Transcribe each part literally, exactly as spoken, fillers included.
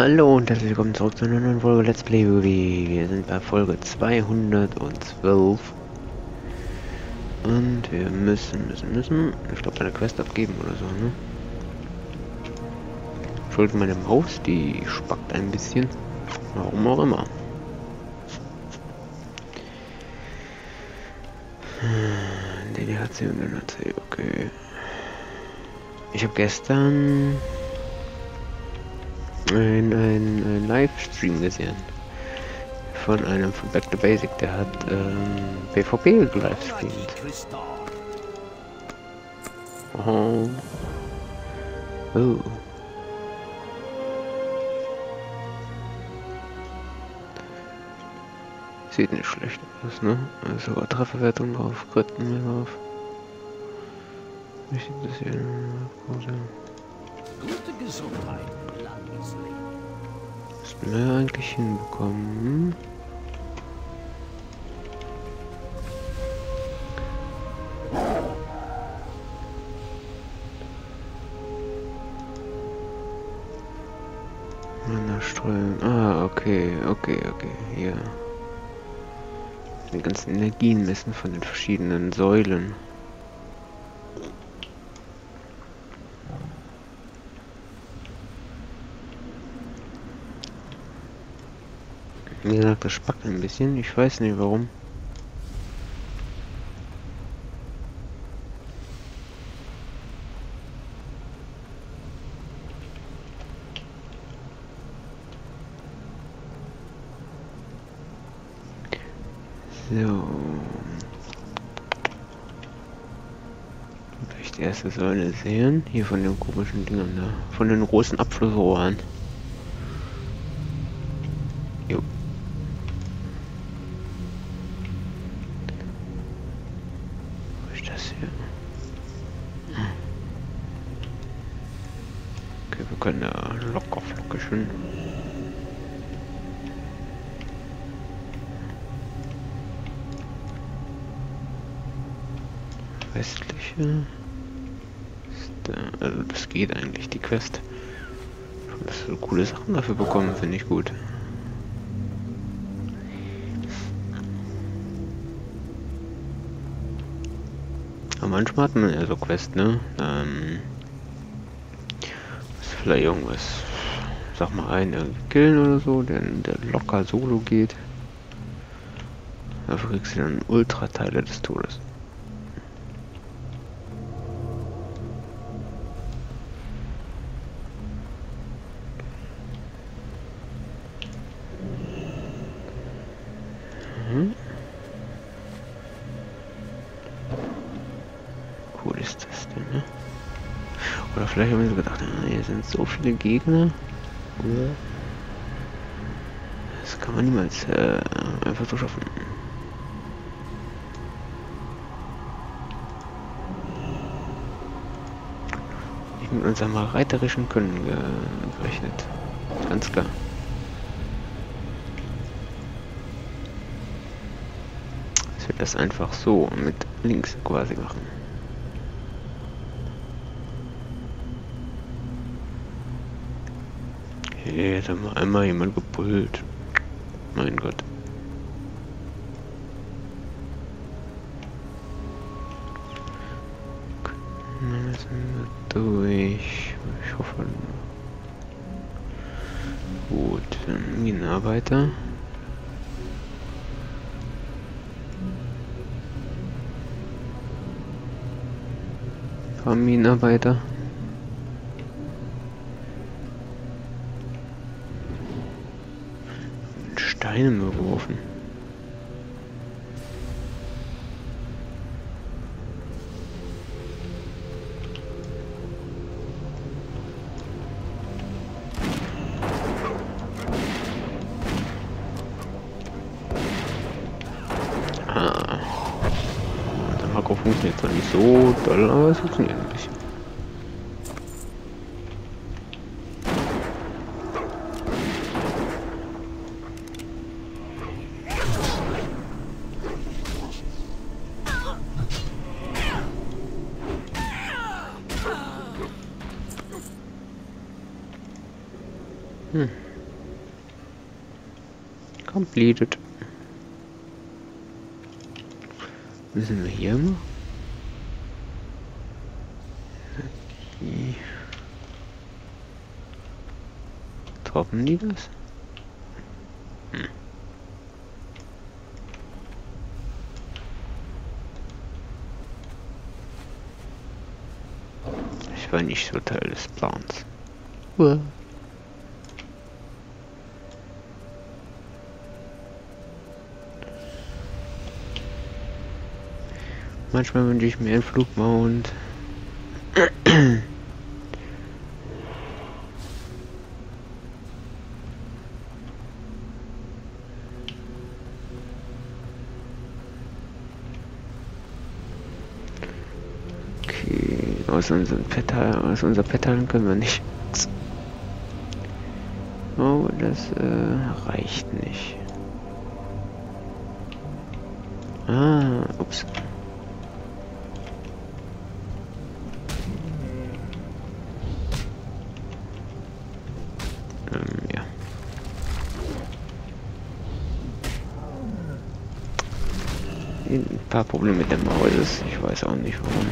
Hallo und herzlich willkommen zurück zu einer neuen Folge Let's Play WoW. Wir sind bei Folge zweihundertzwölf. Und wir müssen, müssen, müssen. Ich glaube, eine Quest abgeben oder so, ne? Schuld meine Maus, die spackt ein bisschen. Warum auch immer. D D H C und N A C, okay. Ich habe gestern Ein, ein, ein Livestream gesehen von einem von Back to Basic, der hat ähm, PvP gelivestreamt. Oh. Oh. Sieht nicht schlecht aus, ne? Sogar Trefferwertung drauf, Kritten mehr drauf. Wie sieht das hier aus? Gute Gesundheit. Müssen wir eigentlich hinbekommen. Mana streuen. Ah, okay, okay, okay, hier. Die ganzen Energien messen von den verschiedenen Säulen. Wie gesagt, das spackt ein bisschen, ich weiß nicht warum. So. Vielleicht die erste Säule sehen, hier von den komischen Dingern da, von den großen Abflussrohren. Können ja locker flockig hin. Westliche. Also das geht eigentlich, die Quest. Das so coole Sachen dafür bekommen, finde ich gut. Aber manchmal hat man ja so Quest, ne? Ähm Vielleicht irgendwas, sag mal einen killen oder so, der, der locker solo geht. Dafür kriegst du dann Ultrateile des Todes. Mhm. Cool ist das denn, ne? Oder vielleicht haben wir so gedacht, hier sind so viele Gegner. Das kann man niemals äh, einfach so schaffen. Nicht mit unserem reiterischen Können gerechnet. Ganz klar. Dass wir das einfach so mit links quasi machen. Jetzt haben wir einmal jemand gepult. Mein Gott. Dann müssen wir durch. Ich hoffe. Gut, dann gehen wir weiter. Minenarbeiter. Steine geworfen. Ah. Der Makro funktioniert zwar nicht so doll, aber es funktioniert ein bisschen. Hmm. completed. Müssen wir hier immer? Okay. Droppen die das? Hm. Ich war nicht so Teil des Plans. Uah. Manchmal wünsche ich mir einen Flugmount. Okay, aus unserem Petal, aus unser Petal können wir nicht. Oh, das äh, reicht nicht. Ah, ups. Ein paar Probleme mit der Maus ist, ich weiß auch nicht warum.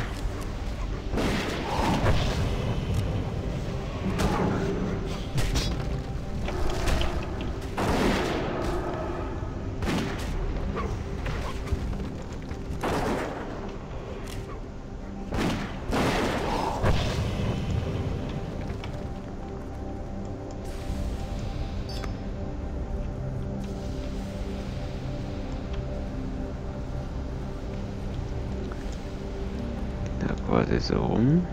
Quasi so rum.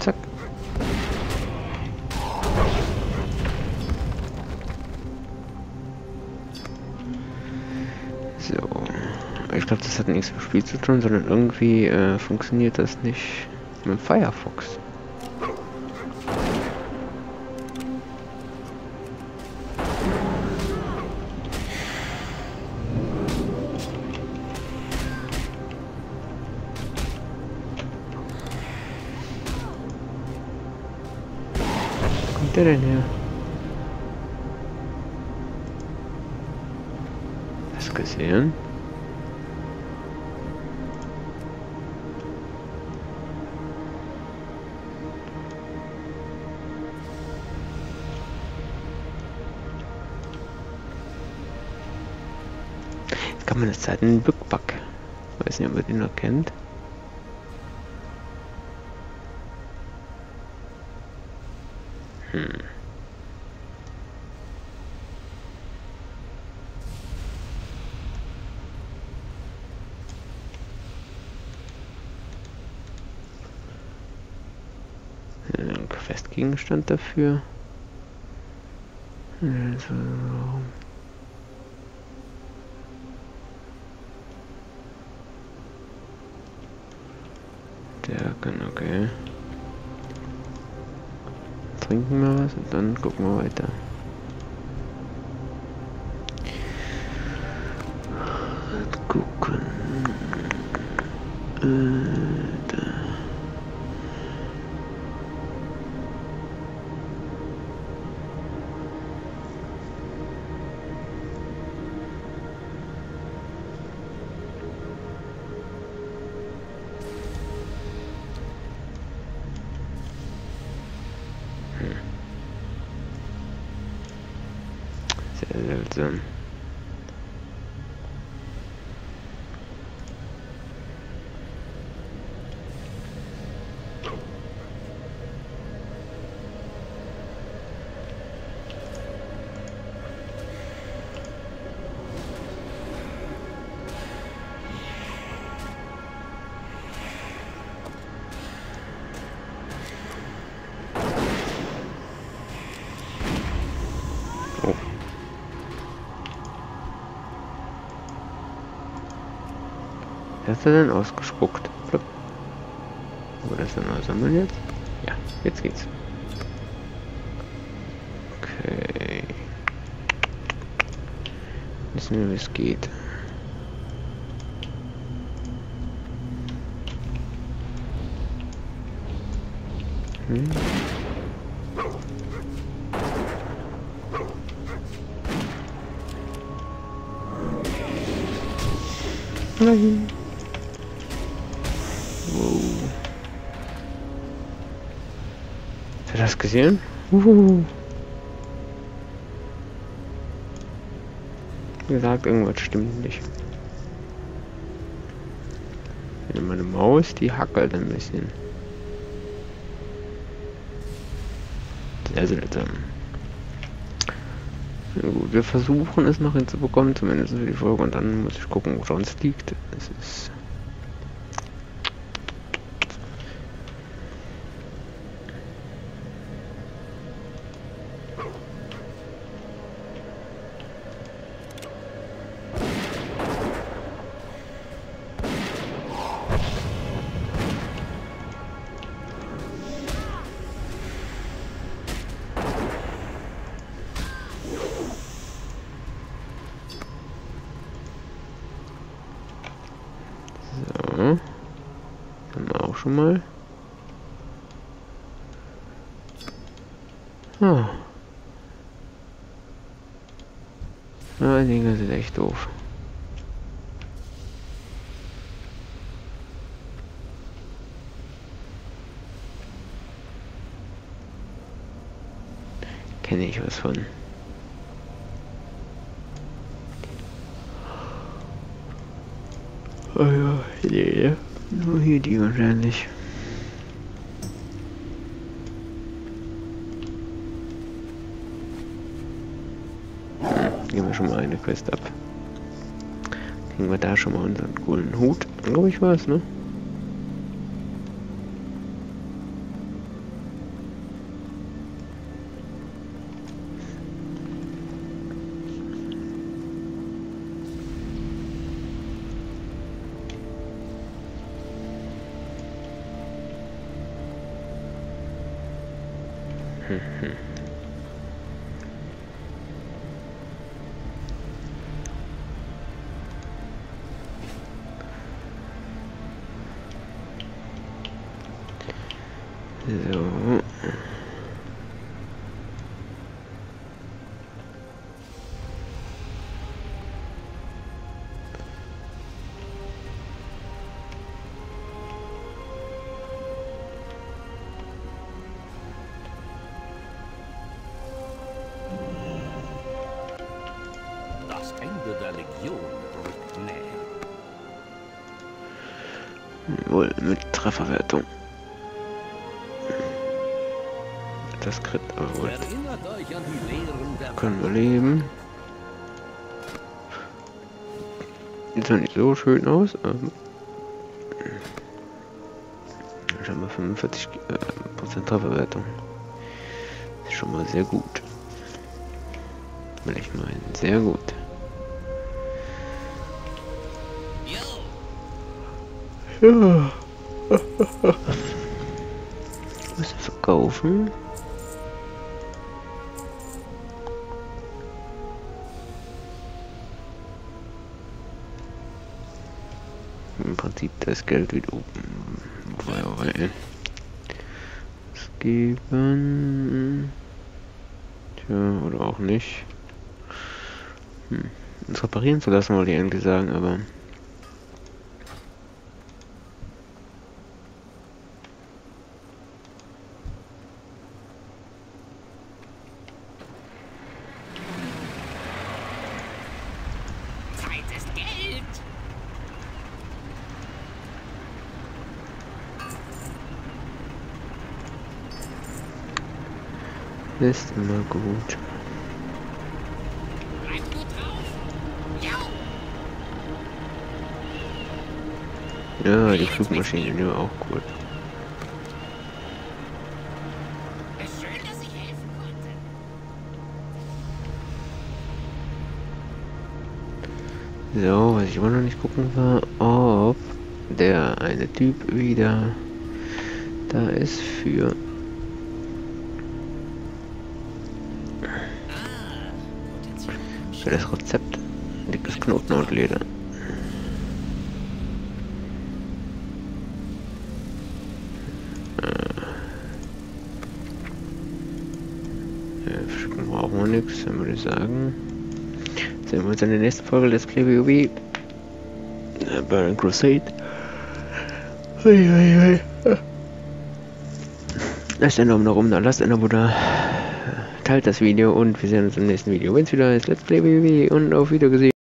Zack. So. Ich glaube, das hat nichts mit dem Spiel zu tun, sondern irgendwie äh, funktioniert das nicht mit Firefox. Wo kommt der denn her? Hast gesehen? Kann man das Zeit in den Bückback. Weiß nicht, ob man den noch kennt. Hm. Ein Questgegenstand dafür. Also. Okay. Trinken wir was und dann gucken wir weiter. Gucken. Äh, da. Seltsam. Hat er denn ausgespuckt? Flip. Wo das denn sammeln jetzt? Ja, jetzt geht's. Okay. Wissen wir, wie es geht. Hm? Nein. Wow. Hast du das gesehen? Uhuhu. Wie gesagt, irgendwas stimmt nicht. Meine Maus, die hackelt ein bisschen. Sehr seltsam. Na gut, wir versuchen es noch hinzubekommen, zumindest für die Folge, und dann muss ich gucken, wo sonst liegt. Es ist. Schon mal. Ah. Ah, die Dinger sind echt doof. Kenne ich was von. Oh ja, nee. Nur hier die wahrscheinlich. Hm, gehen wir schon mal eine Quest ab. Kriegen wir da schon mal unseren coolen Hut? Glaube ich war's, ne? So. Das Ende der Legion rückt näher. Jawohl, mit Trefferwertung. Das Crit, aber gut. Können wir leben. Sieht zwar nicht so schön aus, aber schon mal fünfundvierzig Prozent Trefferwertung. Ist schon mal sehr gut. Will ich meinen, sehr gut. Ja. Was verkaufen? Im Prinzip das Geld wieder oben. Wobei, es geben. Tja, oder auch nicht. Hm. Uns reparieren zu lassen, wollte ich eigentlich sagen, aber. Ist immer gut. Bleib gut drauf. Ja. Ja, die Flugmaschine, ja, auch gut. Es ist schön, dass ich helfen konnte. So, was ich immer noch nicht gucken war, ob der eine Typ wieder da ist für. Das Rezept, bis Knoten und Leder. Äh. Brauchen wir nichts, dann würde ich sagen. Sehen wir uns in der nächsten Folge Let's Play WoW. Baron Crusade. Ui, ui, ui. Lasst einen Daumen nach oben da, lasst ein Abo da, teilt das Video und wir sehen uns im nächsten Video, wenn es wieder heißt Let's Play WoW und auf Wiedersehen.